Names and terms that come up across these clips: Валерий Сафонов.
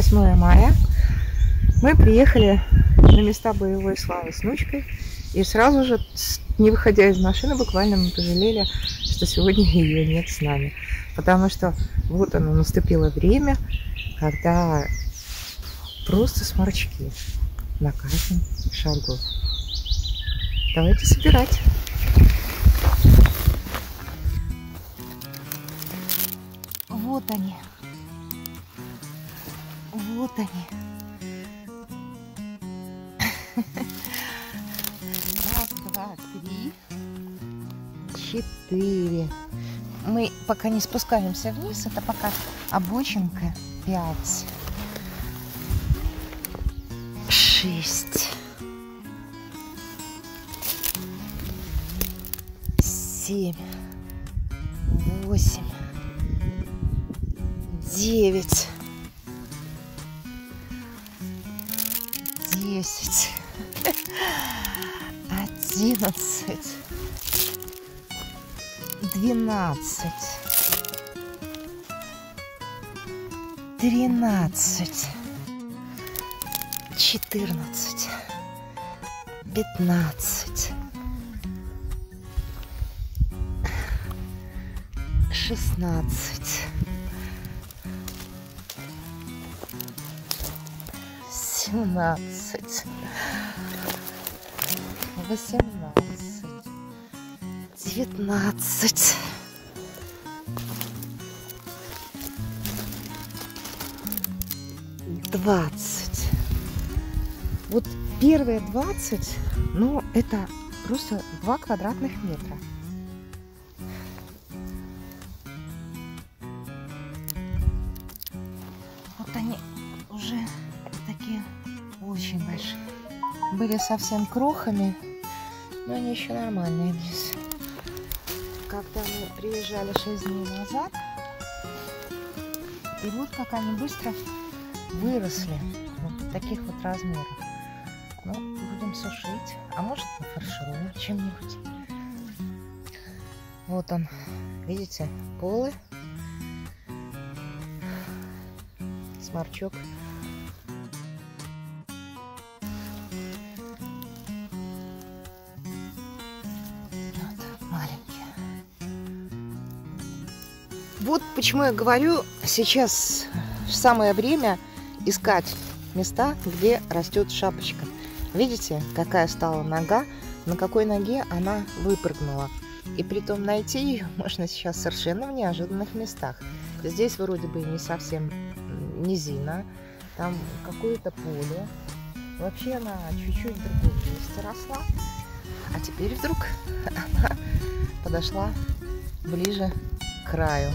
8 мая мы приехали на места боевой славы с внучкой. И сразу же, не выходя из машины, буквально мы пожалели, что сегодня ее нет с нами. Потому что вот оно, наступило время, когда просто сморчки на каждом шагу. Давайте собирать. Вот они. Вот они. Раз, два, три, четыре. Мы пока не спускаемся вниз, это пока обочинка. 5, 6, 7, 8, 9, 10, 11, 12. 13, 14, 15, 16, 17, 18, 19. 20. Вот первые 20, ну, это просто 2 квадратных метра. Вот они уже такие очень большие. Были совсем крохами, но они еще нормальные здесь. Когда мы приезжали 6 дней назад, и вот как они быстро выросли вот таких вот размеров. Ну, будем сушить, а может фаршируем чем-нибудь. Вот он, видите, полы, сморчок. Вот, маленькие. Вот почему я говорю, сейчас самое время искать места, где растет шапочка. Видите, какая стала нога, на какой ноге она выпрыгнула. И притом найти ее можно сейчас совершенно в неожиданных местах. Здесь вроде бы не совсем низина, там какое-то поле. Вообще она чуть-чуть в другом месте росла, а теперь вдруг она подошла ближе к краю.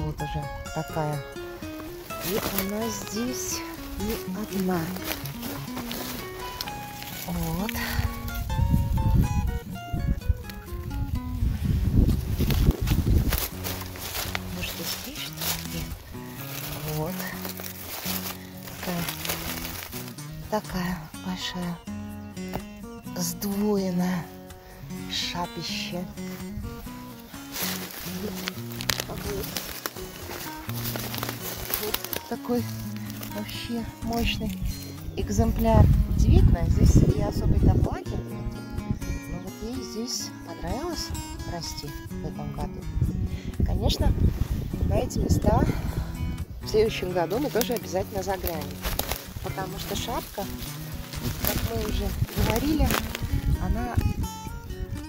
Вот уже такая. И она здесь не одна. Вот. Ну что, спишь? Вот. Такая большая сдвоенная шапище. Такой вообще мощный экземпляр. Удивительно, здесь и особой доплаты нет. Но вот ей здесь понравилось расти в этом году. Конечно, на эти места в следующем году мы тоже обязательно заглянем. Потому что шапка, как мы уже говорили, она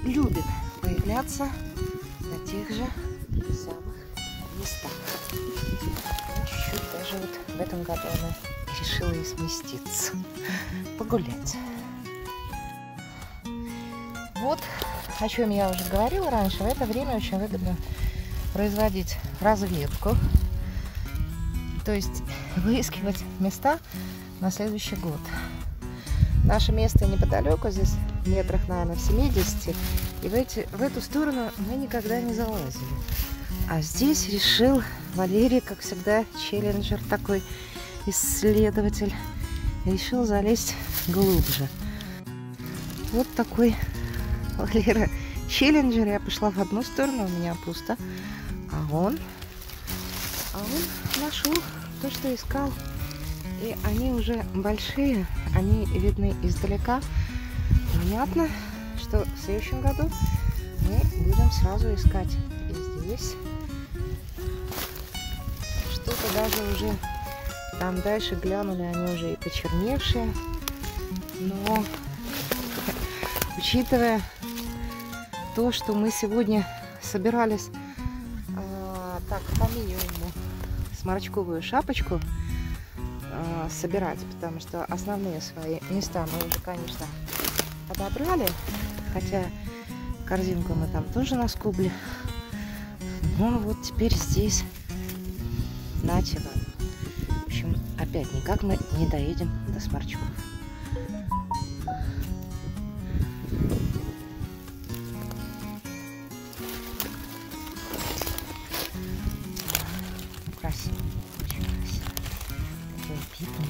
любит появляться на тех же самых местах. Чуть-чуть даже вот в этом году она решила и сместиться, погулять. Вот о чем я уже говорила раньше. В это время очень выгодно производить разведку, то есть выискивать места на следующий год. Наше место неподалеку, здесь метрах, наверное, в 70, и в эту сторону мы никогда не залазили. А здесь решил Валерий, как всегда, челленджер такой, исследователь, решил залезть глубже. Вот такой Валера челленджер. Я пошла в одну сторону, у меня пусто. А он нашел то, что искал. И они уже большие, они видны издалека. Понятно, что в следующем году мы будем сразу искать и здесь. Что-то даже уже там дальше глянули, они уже и почерневшие. Но учитывая то, что мы сегодня собирались так по минимуму сморчковую шапочку собирать, потому что основные свои места мы уже, конечно, подобрали, хотя корзинку мы там тоже наскубли. Ну вот теперь здесь начало. В общем, опять никак мы не доедем до сморчков. Красиво, очень красиво. Такие пикни,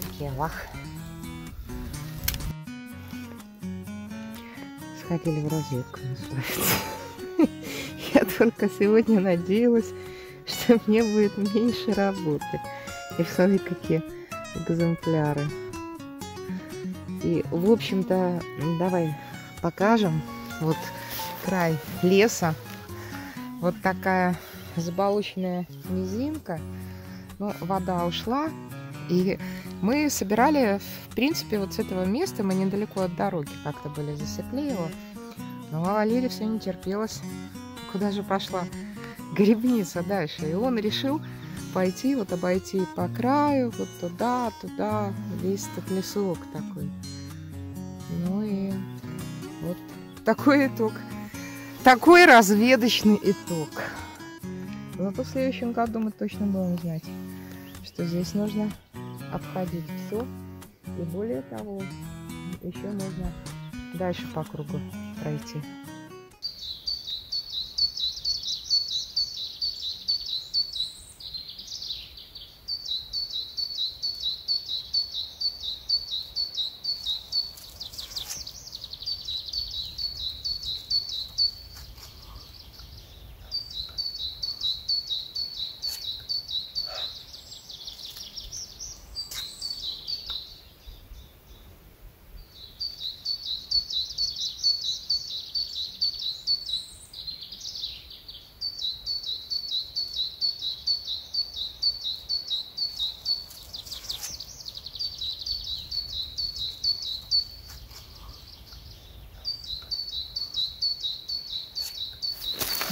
такие лах. Сходили в разведку, называется. Я только сегодня надеялась, что мне будет меньше работы. И смотри, какие экземпляры. И, в общем-то, давай покажем. Вот край леса. Вот такая заболоченная низинка. Ну, вода ушла. И мы собирали, в принципе, вот с этого места. Мы недалеко от дороги как-то были, засекли его. Но Валерий все не терпелось. Куда же пошла грибница дальше? И он решил пойти, вот обойти по краю, вот туда, туда. Весь этот лесок такой. Ну и вот такой итог. Такой разведочный итог. Зато в следующем году мы точно будем знать, что здесь нужно обходить все. И более того, еще нужно дальше по кругу пройти.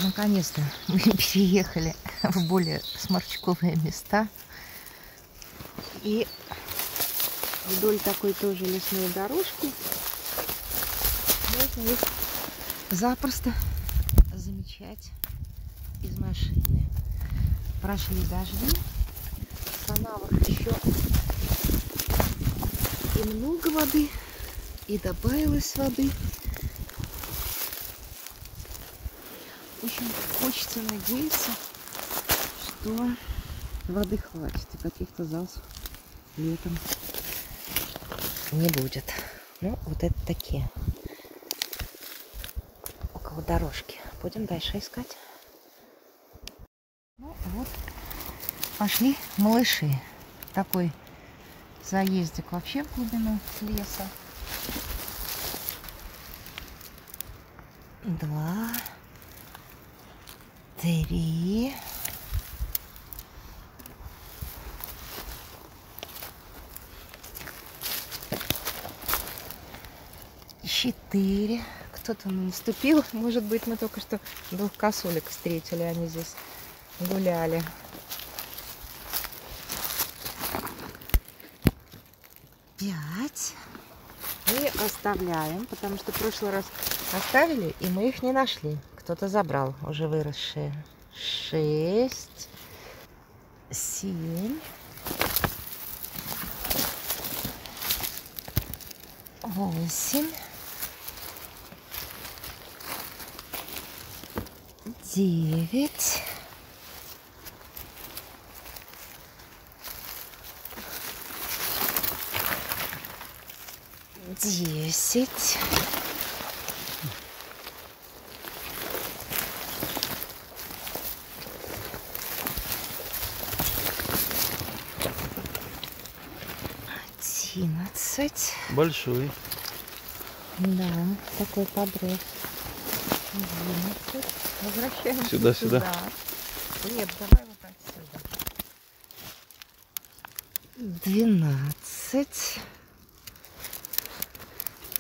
Наконец-то мы переехали в более сморчковые места. И вдоль такой тоже лесной дорожки можно их запросто замечать из машины. Прошли дожди, канавах еще и много воды, и добавилось воды. Очень хочется надеяться, что воды хватит и каких-то засух летом не будет. Ну, вот это такие. Около дорожки. Будем дальше искать. Ну, вот пошли малыши. Такой заездик вообще в глубину леса. Два. 3. Четыре. Кто-то наступил. Может быть, мы только что двух косулек встретили. Они здесь гуляли. Пять. И оставляем, потому что в прошлый раз оставили, и мы их не нашли. Кто-то забрал, уже выросшие. 6, 7, 8, 9. Десять. 11, 11. Большой. Да, такой поброс. 11. Возвращаемся сюда. Нет, давай вот так сюда. 12.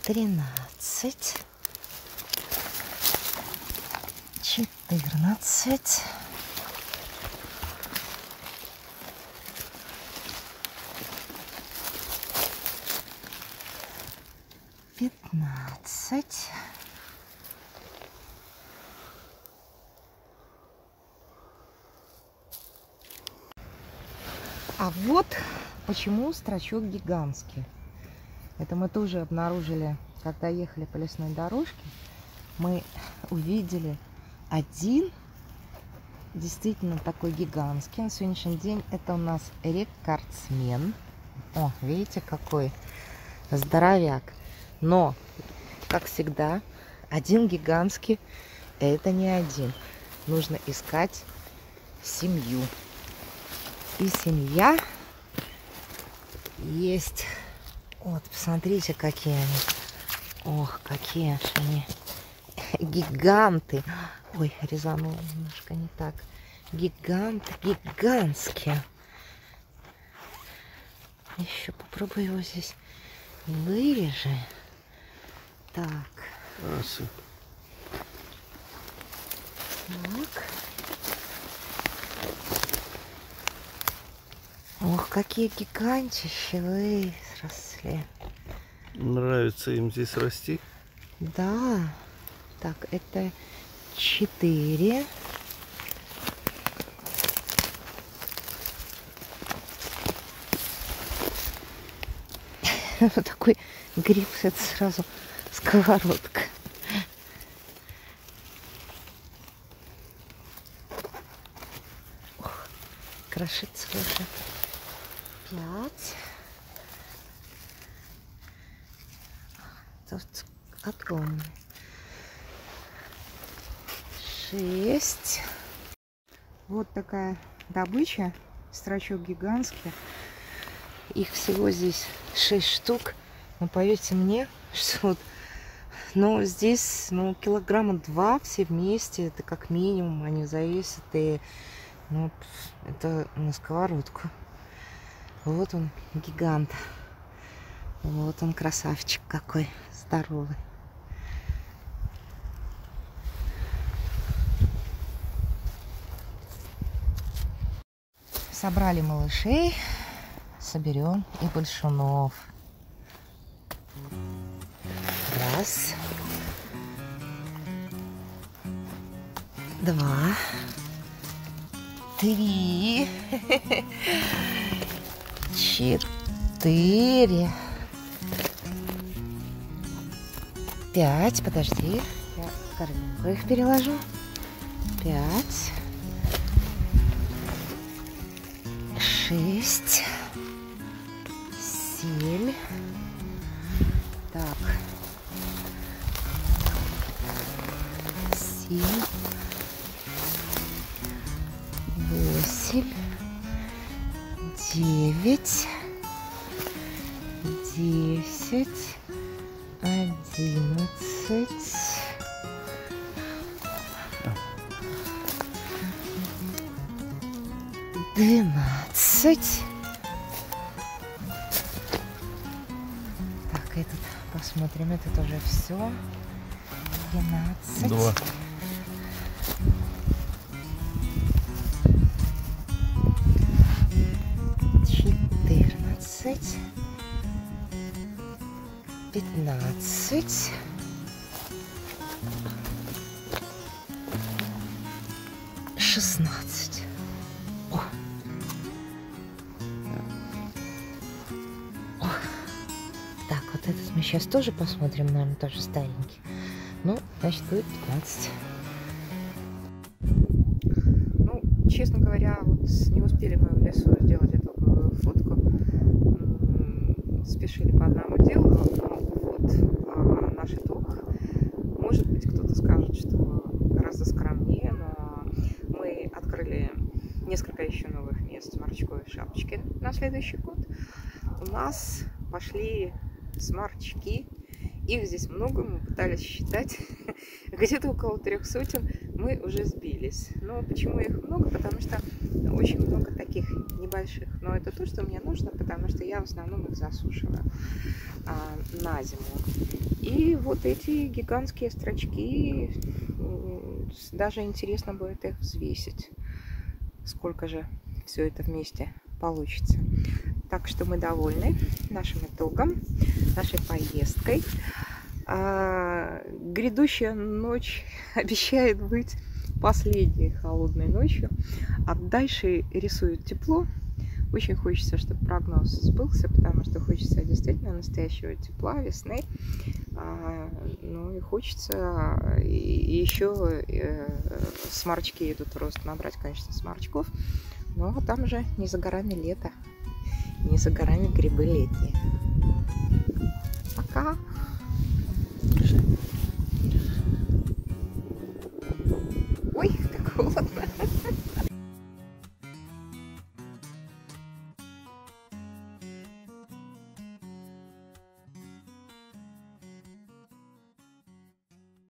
13. 14. 15. 15. А вот почему строчок гигантский. Это мы тоже обнаружили, когда ехали по лесной дорожке. Мы увидели один действительно такой гигантский. На сегодняшний день это у нас рекордсмен. О, видите, какой здоровяк. Но, как всегда, один гигантский — это не один. Нужно искать семью. И семья есть. Вот, посмотрите, какие они. Ох, какие они гиганты. Ой, резануло немножко не так. Гиганты, гигантские. Еще попробую его здесь вырежи. Так. Красиво. Так. Ох, какие гигантищи вы сросли. Нравится им здесь расти? Да. Так, это 4. Вот такой гриб, это сразу сковородка. 5. Тут огромный. 6. Вот такая добыча. Строчок гигантский. Их всего здесь 6 штук. Но поверьте мне, что вот, ну, здесь, ну, килограмма 2 все вместе. Это как минимум. Они зависят и... Вот, это на сковородку. Вот он, гигант. Вот он, красавчик какой, здоровый. Собрали малышей, соберем и большунов. 1, 2. 3, 4, 5. Подожди, я кормилку их переложу. 5, 6, 7. Так, 7, 8, 9, 10, 11. Так, этот посмотрим, это тоже все. 12. 2. 15. 16. О. О. Так, вот этот мы сейчас тоже посмотрим, наверное, тоже старенький. Ну, значит, будет 15. Ну, честно говоря, вот не успели мы в лесу сделать эту фотку. Спешили по одному делу. Наш итог. Может быть, кто-то скажет, что гораздо скромнее, но мы открыли несколько еще новых мест морчковой шапочки на следующий год. У нас пошли сморчки. Их здесь много, мы пытались считать. Где-то около 300 мы уже сбились. Но почему их много? Потому что очень много таких небольших. Но это то, что мне нужно, потому что я в основном их засушила на зиму. И вот эти гигантские строчки, даже интересно будет их взвесить. Сколько же все это вместе получится. Так что мы довольны нашим итогом, нашей поездкой. Грядущая ночь обещает быть последней холодной ночью, а дальше рисует тепло. Очень хочется, чтобы прогноз сбылся, потому что хочется действительно настоящего тепла, весны. Ну и хочется еще сморчки идут рост, набрать, конечно, сморчков. Но там же не за горами лето, не за горами грибы летние. Пока! Ой, как холодно!